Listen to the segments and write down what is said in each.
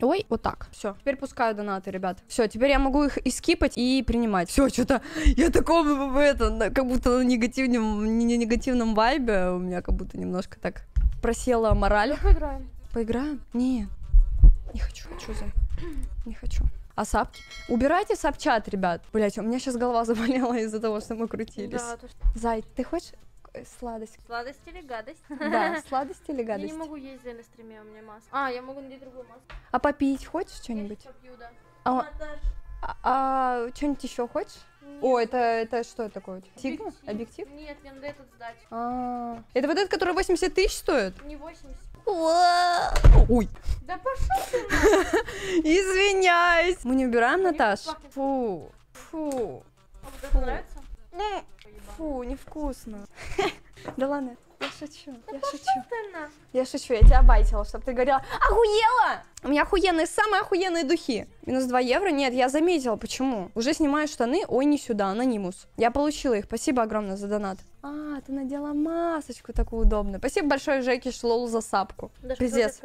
Ой, вот так. Все, теперь пускаю донаты, ребят. Все, теперь я могу их и скипать, и принимать. Все, что-то я такого, как будто на негативном вайбе. У меня как будто немножко так просела мораль. Поиграем. Поиграем? Не. Не хочу. Что за... Не хочу. А сапки? Убирайте сапчат, ребят. Блять, у меня сейчас голова заболела из-за того, что мы крутились. Да, то... Зай, ты хочешь сладость? Сладость или гадость? Да, сладость или гадость. Я не могу есть на стриме, у меня маска. А, я могу надеть другую маску. А попить хочешь что-нибудь? Да. А что-нибудь еще хочешь? Нет. О, это что такое? Сигма? Объектив? Нет, мне надо этот сдать. А-а-а. Это вот этот, который 80 тысяч стоит? Не 80. Ой. Да пошел ты. Извиняюсь. Мы не убираем, Наташ? Фу. Фу. Фу. Фу, невкусно. Да ладно, я шучу. Я шучу. Я шучу, я тебя обайтила, чтобы ты говорила: охуела! У меня охуенные, самые охуенные духи. Минус 2 евро. Нет, я заметила, почему. Уже снимаю штаны. Ой, не сюда, анонимус. Я получила их. Спасибо огромное за донат. А, ты надела масочку такую удобную. Спасибо большое, Жеки Шлоу, за сапку. Да, пиздец.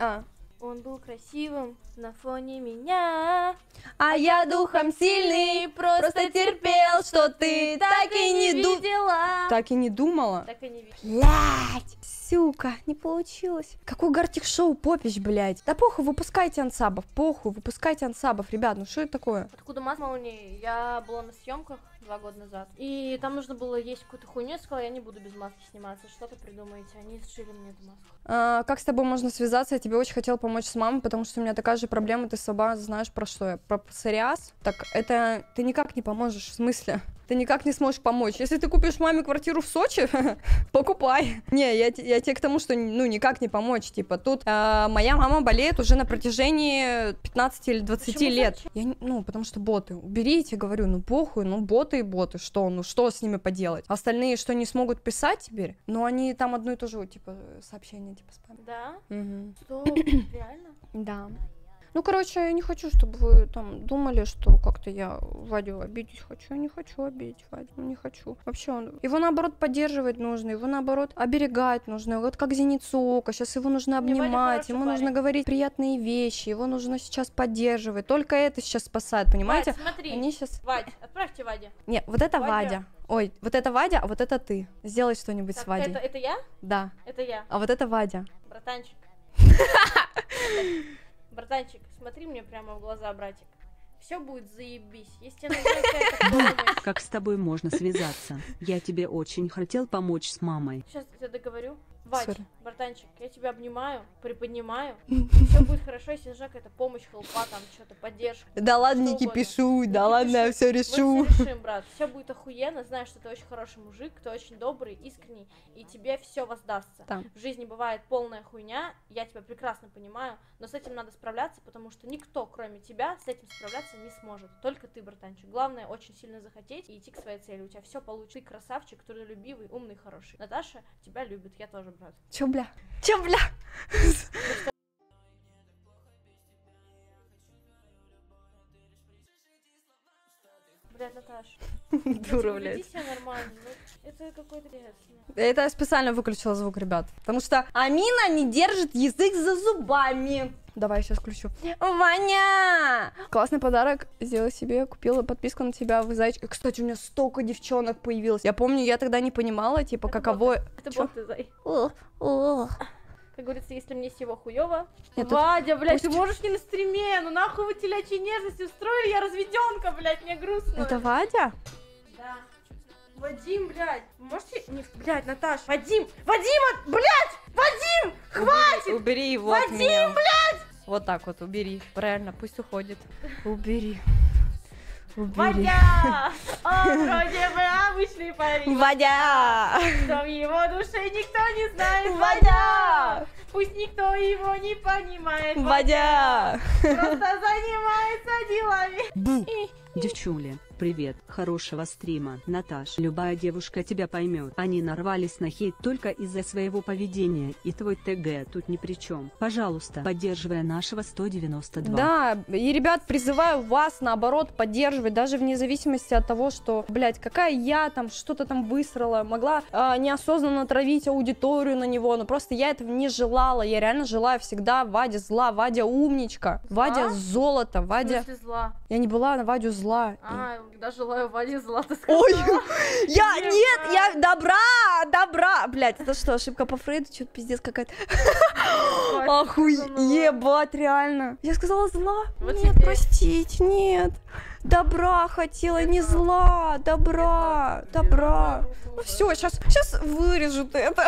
А. Он был красивым на фоне меня. А я духом сильный, просто терпел, что ты так и не думала. Так и не думала? Так и не видела. Блядь, сука, не получилось. Какой Гартик Шоу попищ, блядь. Да похуй, выпускайте ансабов, похуй, выпускайте ансабов. Ребят, ну что это такое? Откуда маска молнии? Я была на съемках 2 года назад. И там нужно было есть какую-то хуйню, я сказала, я не буду без маски сниматься, что-то придумаете. Они сшили мне эту маску. А, как с тобой можно связаться? Я тебе очень хотела помочь с мамой, потому что у меня такая же проблема, ты сама знаешь про что я. Про псориаз. Так, это ты никак не поможешь, в смысле? Ты никак не сможешь помочь. Если ты купишь маме квартиру в Сочи, покупай. Не, я тебе к тому, что ну никак не помочь. Типа тут моя мама болеет уже на протяжении 15 или 20 лет. Ну, потому что боты. Уберите, говорю, ну похуй, ну боты и боты. Что, ну что с ними поделать? Остальные что, не смогут писать теперь? Но они там одно и то же, типа, сообщение, типа, спам. Да? Угу. Что, реально? Да. Ну, короче, я не хочу, чтобы вы там думали, что как-то я Вадю обидеть хочу. Я не хочу обидеть Вадю, не хочу. Вообще, его, наоборот, поддерживать нужно, его, наоборот, оберегать нужно. Вот как зеницу ока, сейчас его нужно обнимать, ему нужно говорить приятные вещи, его нужно сейчас поддерживать. Только это сейчас спасает, понимаете? Вадь, смотри, они сейчас... Вадь, отправьте Вадя. Не, вот это Вадя. Ой, вот это Вадя, а вот это ты. Сделай что-нибудь с Вадей. Это я? Да. Это я. А вот это Вадя. Братанчик. Братанчик, смотри мне прямо в глаза, братик. Все будет заебись. Если тебе нужна какая-то помощь. Как с тобой можно связаться? Я тебе очень хотел помочь с мамой. Сейчас я договорю. Вадь, братанчик, я тебя обнимаю, приподнимаю. Все будет хорошо, если нужна какая-то помощь, хелпа, там что-то, поддержка. Да ладно, не кипишу, да ладно, я все решу. Мы все решим, брат. Все будет охуенно. Знаешь, что ты очень хороший мужик, ты очень добрый, искренний, и тебе все воздастся. В жизни бывает полная хуйня, я тебя прекрасно понимаю, но с этим надо справляться, потому что никто, кроме тебя, с этим справляться не сможет. Только ты, братанчик. Главное, очень сильно захотеть и идти к своей цели. У тебя все получится. Ты красавчик, трудолюбивый, умный, хороший. Наташа тебя любит, я тоже. Чё, бля? Чё, бля? Бля, Наташ. Дура, блядь. Это какой-то... Это я специально выключила звук, ребят. Потому что Амина не держит язык за зубами. Давай я сейчас включу. Ваня! Классный подарок. Сделала себе, купила подписку на тебя. Вы зайчик. Кстати, у меня столько девчонок появилось. Я помню, я тогда не понимала, типа, это каково... Боты. Это боты, Зай. Как говорится, если мне всего хуёво... Вадя, блядь, ты можешь не на стриме? Ну нахуй вы телячьей нежности устроили? Я разведёнка, блядь, мне грустно. Это Вадя? Да. Вадим, блядь. Можете... Не, блядь, Наташа. Вадим! Вадим, блядь! Вадим! Хватит! Убери его от меня. Вадим, блядь! Вот так вот, убери. Правильно, пусть уходит. Убери. Убери. Вадя! Он вроде бы обычный парень. Вадя! Что в его душе никто не знает. Вадя! Пусть никто его не понимает. Вадя! Просто занимается делами. Девчуля, привет, хорошего стрима. Наташ, любая девушка тебя поймет. Они нарвались на хейт только из-за своего поведения, и твой ТГ тут ни при чем. Пожалуйста, поддерживая нашего 192. Да, и, ребят, призываю вас, наоборот, поддерживать, даже вне зависимости от того, что, блядь, какая я там, что-то там высрала, могла неосознанно травить аудиторию на него, но просто я этого не желала, я реально желаю всегда Ваде зла, Вадя умничка, Вадя золото, Вадя... В смысле зла? Я не была на Вадю зла. Зла. А, я желаю Ваде зла, ты сказала. Ой, я, нет, я, добра, блядь, это что, ошибка по Фрейду, что-то пиздец какая-то. Ебать, реально. Я сказала зла? Нет, простите, нет. Добра хотела, не зла, добра. Ну все, сейчас вырежут это.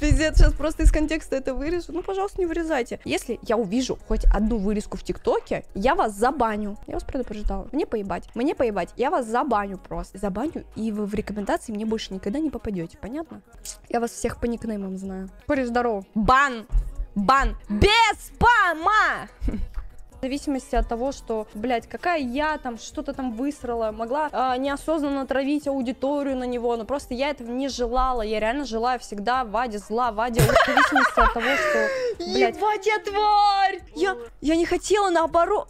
Пиздец, сейчас просто из контекста это вырежут. Ну, пожалуйста, не вырезайте. Если я увижу хоть одну вырезку в ТикТоке, я вас забаню. Я вас предупреждала. Мне поебать. Я вас забаню просто. Забаню, и вы в рекомендации мне больше никогда не попадете, понятно? Я вас всех по никнеймам знаю. Кореш, здорово. Бан. Без спама! В зависимости от того, что, блядь, какая я там, что-то там высрала, могла неосознанно травить аудиторию на него, но просто я этого не желала, я реально желаю всегда Ваде зла, Ваде, в зависимости от того, что, блядь... Ебать, я тварь! Я не хотела, наоборот...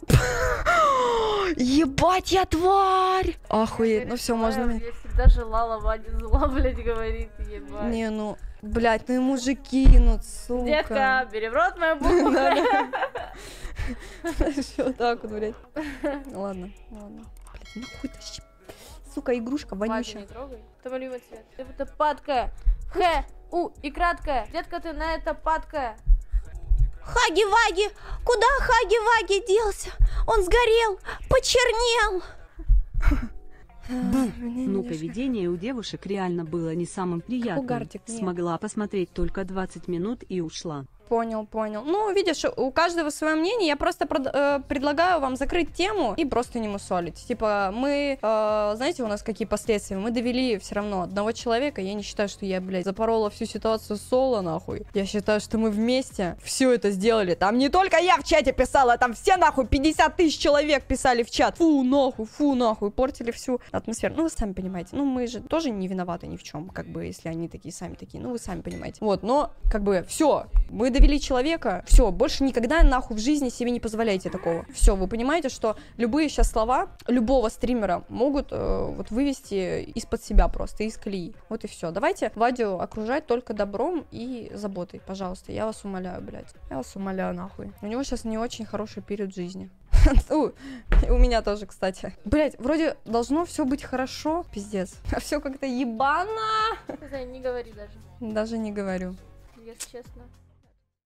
Ебать, я тварь! Охуеть, ну все, можно... Я всегда желала Ваде зла, блядь, говорит, ебать. Не, ну... Блять, ну и мужики кинут, сука. Детка, бери в рот мою букву. Все, так вот, блядь. Ладно. Блядь, нахуй тащи. Сука, игрушка вонючая. Не трогай. Это малювый цвет. Это падка. Х-у и краткая. Детка, ты на это падка. Хаги-ваги. Куда Хаги-ваги делся? Он сгорел, почернел. Ну, поведение у девушек реально было не самым приятным. Угартик, смогла посмотреть только 20 минут и ушла. Понял. Ну, видишь, у каждого свое мнение. Я просто предлагаю вам закрыть тему и просто не мусолить. Типа, мы, знаете, у нас какие последствия? Мы довели все равно одного человека. Я не считаю, что я, блядь, запорола всю ситуацию соло, нахуй. Я считаю, что мы вместе все это сделали. Там не только я в чате писала, там все, нахуй, 50 тысяч человек писали в чат. Фу, нахуй, портили всю атмосферу. Ну, вы сами понимаете. Ну, мы же тоже не виноваты ни в чем, как бы, если они такие, сами такие. Ну, вы сами понимаете. Вот, но, как бы, все. Мы довели человека, все, больше никогда нахуй в жизни себе не позволяйте такого. Все, вы понимаете, что любые сейчас слова любого стримера могут вот вывести из-под себя просто, из колеи. Вот и все. Давайте Вадю окружать только добром и заботой, пожалуйста. Я вас умоляю, блядь. Я вас умоляю, нахуй. У него сейчас не очень хороший период жизни. У меня тоже, кстати. Блять, вроде должно все быть хорошо, пиздец. А все как-то ебано. Не говори даже. Даже не говорю. Если честно.